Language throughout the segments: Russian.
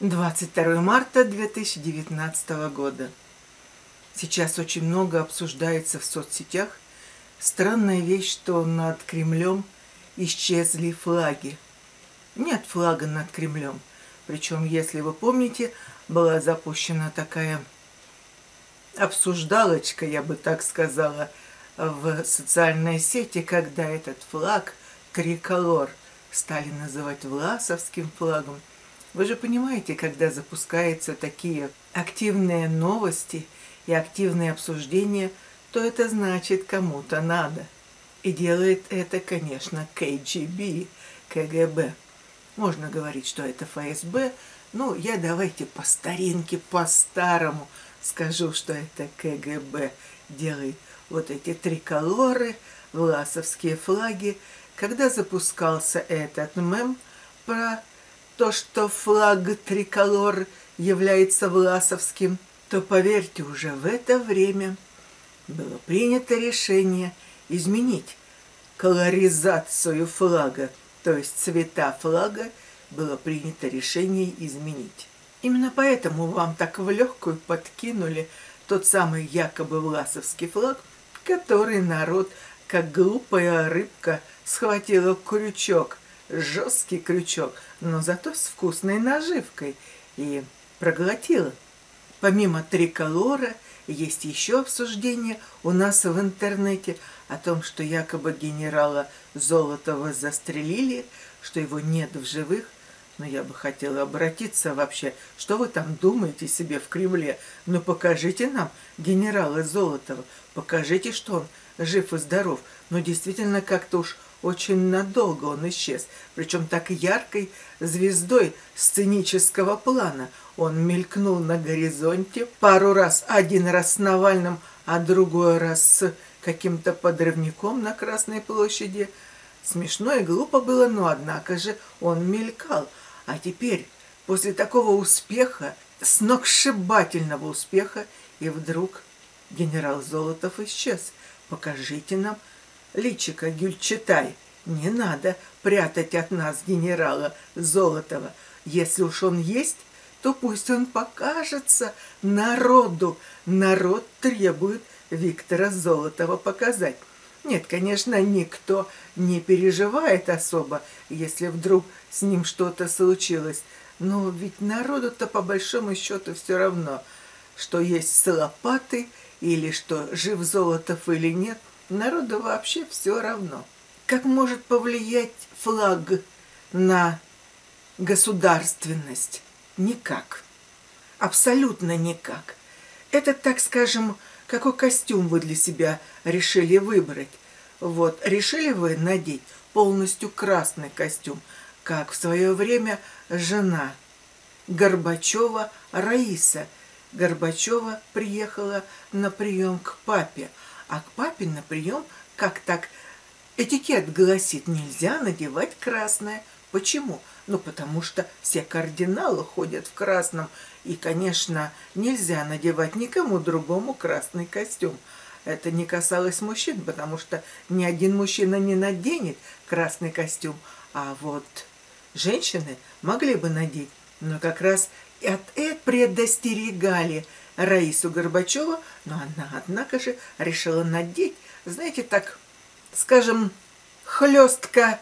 22 марта 2019 года. Сейчас очень много обсуждается в соцсетях. Странная вещь, что над Кремлем исчезли флаги. Нет флага над Кремлем. Причем, если вы помните, была запущена такая обсуждалочка, я бы так сказала, в социальной сети, когда этот флаг триколор стали называть власовским флагом. Вы же понимаете, когда запускаются такие активные новости и активные обсуждения, то это значит, кому-то надо. И делает это, конечно, КГБ. Можно говорить, что это ФСБ, но я давайте по старинке, по-старому скажу, что это КГБ делает. Вот эти триколоры, власовские флаги. Когда запускался этот мем про то, что флаг триколор является власовским, то, поверьте, уже в это время было принято решение изменить колоризацию флага, то есть цвета флага было принято решение изменить. Именно поэтому вам так в легкую подкинули тот самый якобы власовский флаг, который народ, как глупая рыбка, схватила крючок, жесткий крючок, но зато с вкусной наживкой, и проглотила. Помимо триколора есть еще обсуждение у нас в интернете о том, что якобы генерала Золотова застрелили, что его нет в живых. Но я бы хотела обратиться вообще, что вы там думаете себе в Кремле? Ну покажите нам генерала Золотова, покажите, что он жив и здоров. Но действительно как-то уж очень надолго он исчез, причем так яркой звездой сценического плана. Он мелькнул на горизонте пару раз, один раз с Навальным, а другой раз с каким-то подрывником на Красной площади. Смешно и глупо было, но однако же он мелькал. А теперь, после такого успеха, сногсшибательного успеха, и вдруг генерал Золотов исчез. Покажите нам личико Гюльчатай. Не надо прятать от нас генерала Золотова. Если уж он есть, то пусть он покажется народу. Народ требует Виктора Золотова показать. Нет, конечно, никто не переживает особо, если вдруг с ним что-то случилось. Но ведь народу-то по большому счету все равно, что есть с лопатой или что жив Золотов или нет. Народу вообще все равно. Как может повлиять флаг на государственность? Никак. Абсолютно никак. Это, так скажем, какой костюм вы для себя решили выбрать. Вот, решили вы надеть полностью красный костюм, как в свое время жена Горбачева Раиса Горбачева приехала на прием к папе. А к папе на прием, как так, этикет гласит, нельзя надевать красное. Почему? Ну, потому что все кардиналы ходят в красном, и, конечно, нельзя надевать никому другому красный костюм. Это не касалось мужчин, потому что ни один мужчина не наденет красный костюм, а вот женщины могли бы надеть. Но как раз от этого предостерегали Раису Горбачеву, но она, однако же, решила надеть, знаете, так, скажем, хлестко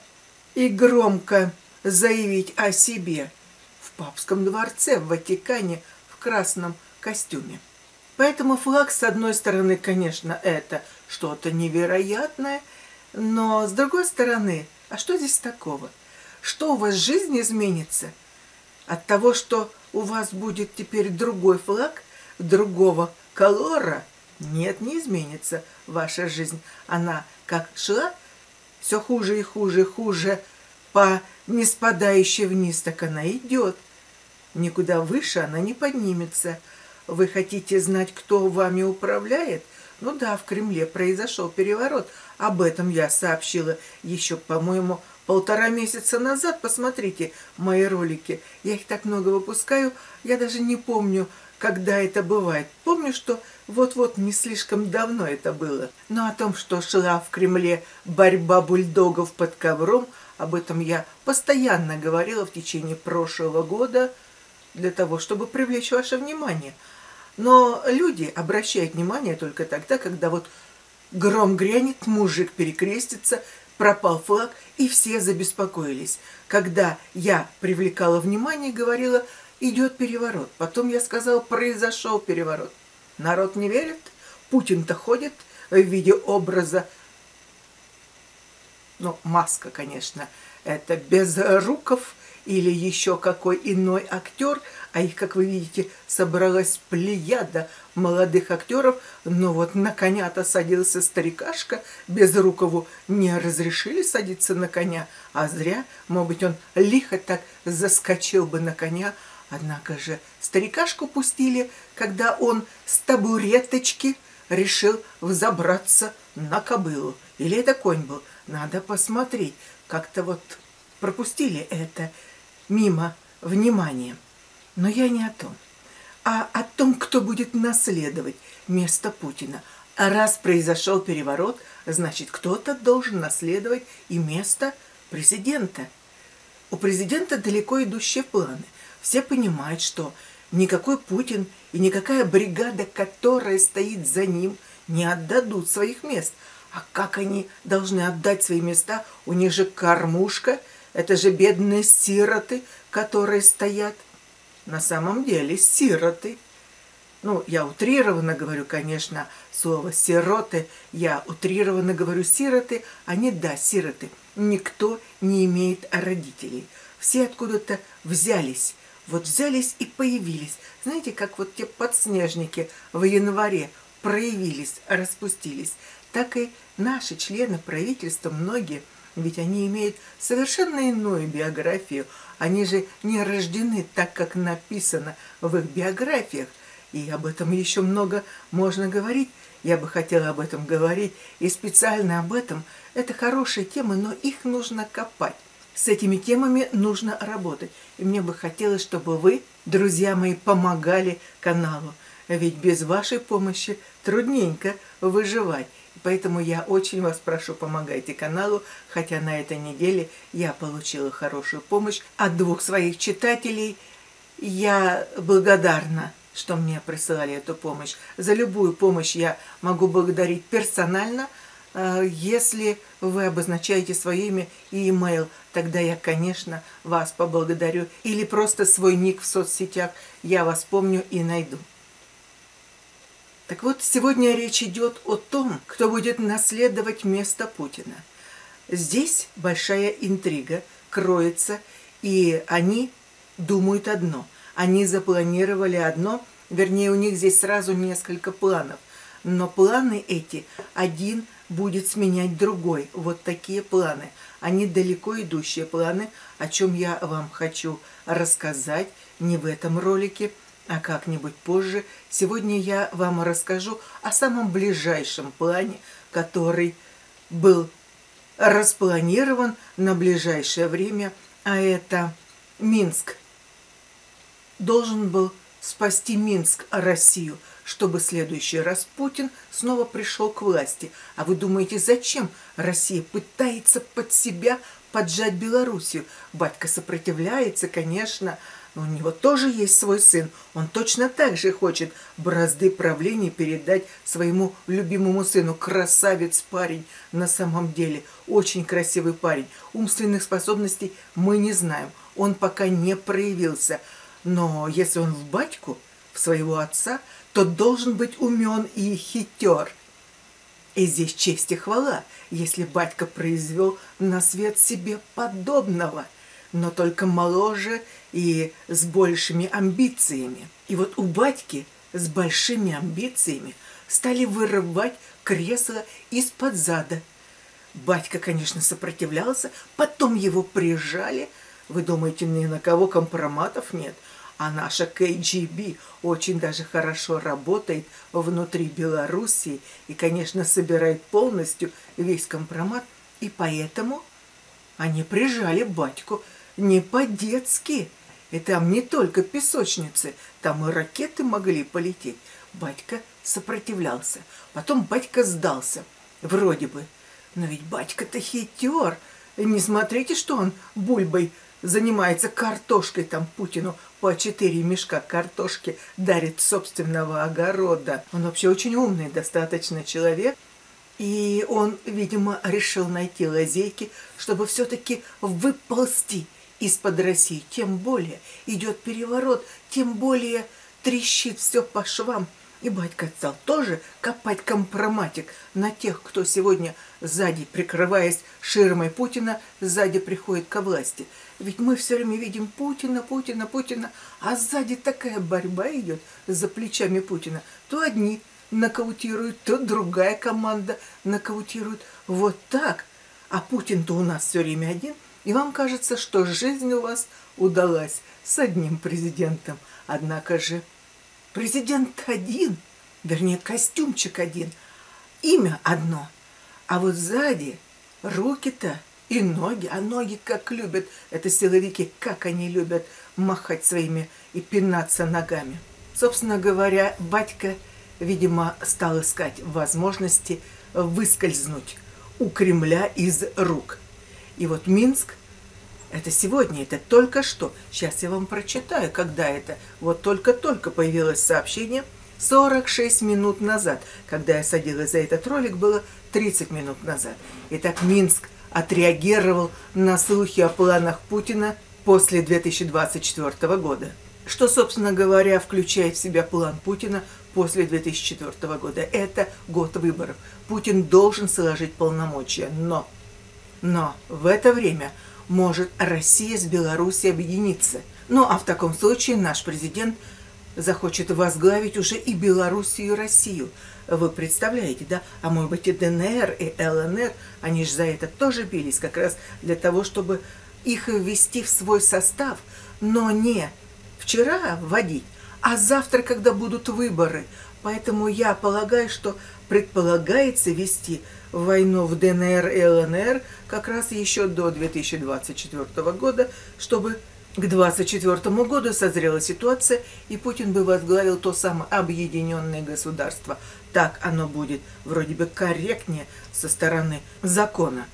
и громко заявить о себе в папском дворце, в Ватикане, в красном костюме. Поэтому флаг, с одной стороны, конечно, это что-то невероятное, но с другой стороны, а что здесь такого? Что у вас жизнь изменится от того, что у вас будет теперь другой флаг, другого колора? Нет, не изменится ваша жизнь. Она как шла, все хуже и хуже, по не спадающей вниз, так она идет. Никуда выше она не поднимется. Вы хотите знать, кто вами управляет? Ну да, в Кремле произошел переворот. Об этом я сообщила еще, по-моему, полтора месяца назад. Посмотрите мои ролики. Я их так много выпускаю. Я даже не помню, когда это бывает. Помню, что вот-вот не слишком давно это было. Но о том, что шла в Кремле борьба бульдогов под ковром, об этом я постоянно говорила в течение прошлого года. для того, чтобы привлечь ваше внимание. Но люди обращают внимание только тогда, когда вот гром грянет, мужик перекрестится, пропал флаг, и все забеспокоились. Когда я привлекала внимание и говорила, идет переворот. Потом я сказала, произошел переворот. Народ не верит, Путин-то ходит в виде образа, ну, маска, конечно, это Безруков или еще какой иной актер, а их, как вы видите, собралась плеяда молодых актеров, но вот на коня-то садился старикашка, Безрукову не разрешили садиться на коня, а зря, может быть, он лихо так заскочил бы на коня, однако же старикашку пустили, когда он с табуреточки решил взобраться на кобылу. Или это конь был? Надо посмотреть. Как-то вот пропустили это мимо внимания. Но я не о том, а о том, кто будет наследовать место Путина. А раз произошел переворот, значит, кто-то должен наследовать и место президента. У президента далеко идущие планы. Все понимают, что никакой Путин и никакая бригада, которая стоит за ним, не отдадут своих мест. А как они должны отдать свои места? У них же кормушка, это же бедные сироты, которые стоят. На самом деле сироты. Ну, я утрированно говорю, конечно, слово «сироты». Я утрированно говорю «сироты». Они, да, сироты. Никто не имеет родителей. Все откуда-то взялись. Вот взялись и появились. Знаете, как вот те подснежники в январе проявились, распустились. Так и наши члены правительства, многие, ведь они имеют совершенно иную биографию. Они же не рождены так, как написано в их биографиях. И об этом еще много можно говорить. Я бы хотела об этом говорить и специально об этом. Это хорошие темы, но их нужно копать. С этими темами нужно работать. И мне бы хотелось, чтобы вы, друзья мои, помогали каналу. Ведь без вашей помощи трудненько выживать. Поэтому я очень вас прошу, помогайте каналу, хотя на этой неделе я получила хорошую помощь от двух своих читателей. Я благодарна, что мне присылали эту помощь. За любую помощь я могу благодарить персонально. Если вы обозначаете свое имя и email, тогда я, конечно, вас поблагодарю. Или просто свой ник в соцсетях, я вас помню и найду. Так вот, сегодня речь идет о том, кто будет наследовать место Путина. Здесь большая интрига кроется, и они думают одно. Они запланировали одно, вернее, у них здесь сразу несколько планов. Но планы эти один будет сменять другой. Вот такие планы. Они далеко идущие планы, о чем я вам хочу рассказать не в этом ролике, а как-нибудь позже. Сегодня я вам расскажу о самом ближайшем плане, который был распланирован на ближайшее время, а это Минск. Должен был спасти Минск, Россию, чтобы в следующий раз Путин снова пришел к власти. А вы думаете, зачем Россия пытается под себя поджать Белоруссию? Батька сопротивляется, конечно. У него тоже есть свой сын. Он точно так же хочет бразды правления передать своему любимому сыну. Красавец парень на самом деле. Очень красивый парень. Умственных способностей мы не знаем. Он пока не проявился. Но если он в батьку, в своего отца, то должен быть умен и хитер. И здесь честь и хвала, если батька произвел на свет себе подобного, но только моложе и с большими амбициями. И вот у батьки с большими амбициями стали вырывать кресло из-под зада. Батька, конечно, сопротивлялся, потом его прижали. Вы думаете, ни на кого компроматов нет? А наша КГБ очень даже хорошо работает внутри Белоруссии и, конечно, собирает полностью весь компромат. И поэтому они прижали батьку не по-детски. И там не только песочницы, там и ракеты могли полететь. Батька сопротивлялся. Потом батька сдался, вроде бы. Но ведь батька-то хитер. Не смотрите, что он бульбой занимается картошкой, там Путину по 4 мешка картошки дарит собственного огорода. Он вообще очень умный достаточно человек. И он, видимо, решил найти лазейки, чтобы все-таки выползти из-под России. Тем более идет переворот, тем более трещит все по швам. И батька стал тоже копать компроматик на тех, кто сегодня сзади, прикрываясь ширмой Путина, сзади приходит ко власти. Ведь мы все время видим Путина, Путина, Путина, а сзади такая борьба идет за плечами Путина. То одни нокаутируют, то другая команда нокаутирует. Вот так. А Путин-то у нас все время один. И вам кажется, что жизнь у вас удалась с одним президентом. Однако же президент один, вернее, костюмчик один, имя одно. А вот сзади руки-то и ноги, а ноги как любят, это силовики, как они любят махать своими и пинаться ногами. Собственно говоря, батька, видимо, стал искать возможности выскользнуть у Кремля из рук. И вот Минск, это сегодня, это только что. Сейчас я вам прочитаю, когда это. Вот только-только появилось сообщение 46 минут назад. Когда я садилась за этот ролик, было 30 минут назад. Итак, Минск отреагировал на слухи о планах Путина после 2024 года. Что, собственно говоря, включает в себя план Путина после 2004 года. Это год выборов. Путин должен сложить полномочия, но в это время может Россия с Белоруссией объединиться. Ну а в таком случае наш президент захочет возглавить уже и Белоруссию, и Россию. Вы представляете, да? А может быть и ДНР, и ЛНР, они же за это тоже бились, как раз для того, чтобы их ввести в свой состав, но не вчера вводить, а завтра, когда будут выборы. Поэтому я полагаю, что предполагается вести войну в ДНР и ЛНР как раз еще до 2024 года, чтобы к 2024 году созрела ситуация, и Путин бы возглавил то самое объединенное государство. Так оно будет вроде бы корректнее со стороны закона.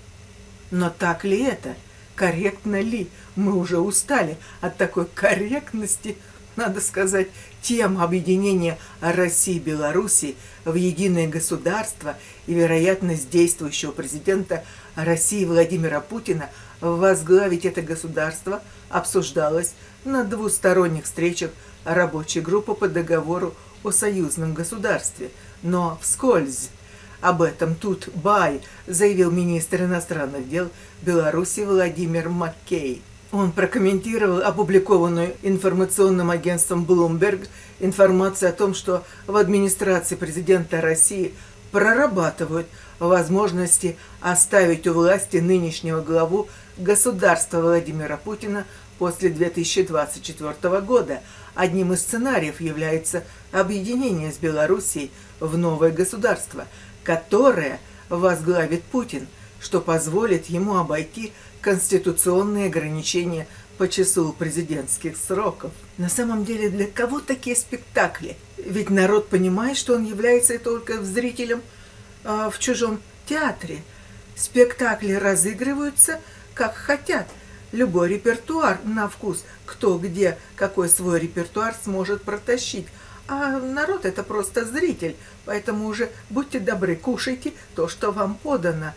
Но так ли это? Корректно ли? Мы уже устали от такой корректности. Надо сказать, тема объединения России и Белоруссии в единое государство и вероятность действующего президента России Владимира Путина возглавить это государство обсуждалась на двусторонних встречах рабочей группы по договору о союзном государстве. Но вскользь об этом тут бай заявил министр иностранных дел Беларуси Владимир Маккей. Он прокомментировал опубликованную информационным агентством Блумберг информацию о том, что в администрации президента России прорабатывают возможности оставить у власти нынешнего главу государства Владимира Путина после 2024 года. Одним из сценариев является объединение с Белоруссией в новое государство, которое возглавит Путин, что позволит ему обойти конституционные ограничения по числу президентских сроков. На самом деле, для кого такие спектакли? Ведь народ понимает, что он является только зрителем в чужом театре. Спектакли разыгрываются как хотят. Любой репертуар на вкус, кто где, какой свой репертуар сможет протащить. А народ — это просто зритель, поэтому уже будьте добры, кушайте то, что вам подано.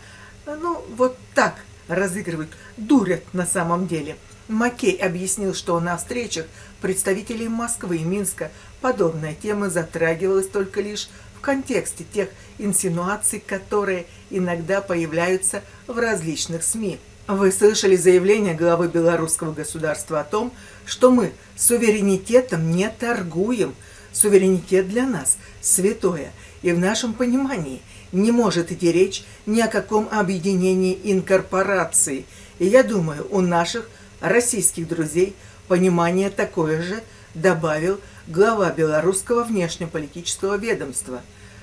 Ну, вот так разыгрывают, дурят на самом деле. Маккей объяснил, что на встречах представителей Москвы и Минска подобная тема затрагивалась только лишь в контексте тех инсинуаций, которые иногда появляются в различных СМИ. Вы слышали заявление главы белорусского государства о том, что мы суверенитетом не торгуем. Суверенитет для нас святое, и в нашем понимании не может идти речь ни о каком объединении инкорпорации. И я думаю, у наших российских друзей понимание такое же, добавил глава белорусского внешнеполитического ведомства.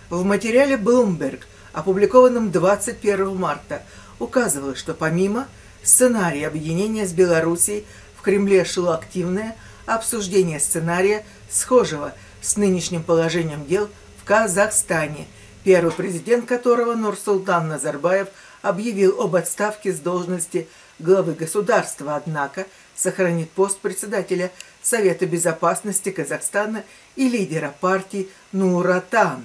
В материале Bloomberg, опубликованном 21 марта, указывалось, что помимо сценария объединения с Белоруссией, в Кремле шло активное обсуждение сценария, схожего с нынешним положением дел в Казахстане, первый президент которого Нурсултан Назарбаев объявил об отставке с должности главы государства, однако, сохранит пост председателя Совета безопасности Казахстана и лидера партии Нурсултан.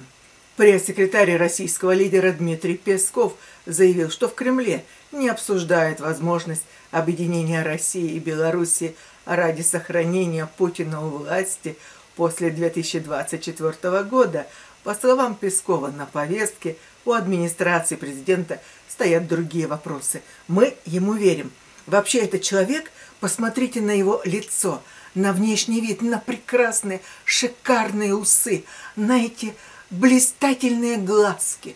Пресс-секретарь российского лидера Дмитрий Песков заявил, что в Кремле не обсуждает возможность объединения России и Белоруссии ради сохранения Путина у власти после 2024 года. По словам Пескова, на повестке у администрации президента стоят другие вопросы. Мы ему верим. Вообще, этот человек, посмотрите на его лицо, на внешний вид, на прекрасные, шикарные усы, на эти блистательные глазки.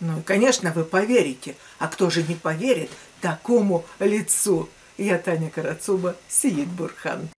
Ну и, конечно, вы поверите. А кто же не поверит такому лицу? Я Таня Карацуба, Сеид-Бурхан.